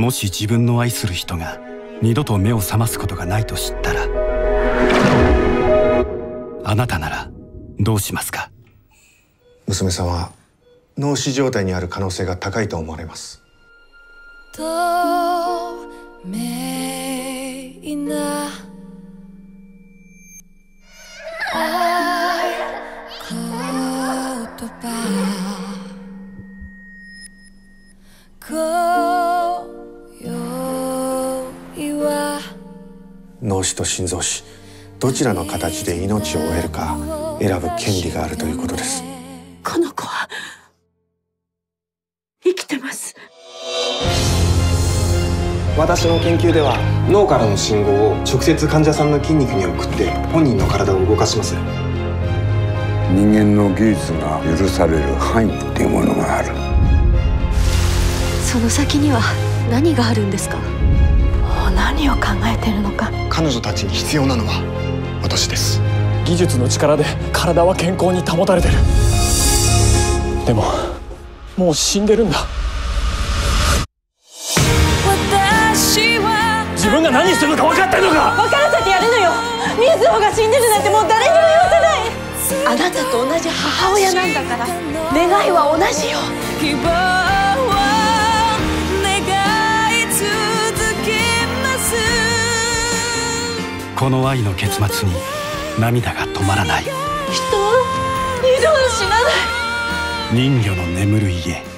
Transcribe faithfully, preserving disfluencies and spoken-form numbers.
もし自分の愛する人が二度と目を覚ますことがないと知ったら、あなたならどうしますか？娘さんは脳死状態にある可能性が高いと思われます。透明な愛言葉、脳死と心臓死、どちらの形で命を終えるか選ぶ権利があるということです。この子は生きてます。私の研究では脳からの信号を直接患者さんの筋肉に送って本人の体を動かします。人間の技術が許される範囲っていうものがある。その先には何があるんですか？何を考えてるのか。彼女たちに必要なのは私です。技術の力で体は健康に保たれてる。でももう死んでるんだ。自分が何してるのか分かってるのか。分からせてやるのよ。水穂が死んでるなんてもう誰にも言わせない。あなたと同じ母親なんだから、願いは同じよ。この愛の結末に涙が止まらない。人は二度は死なない。人魚の眠る家。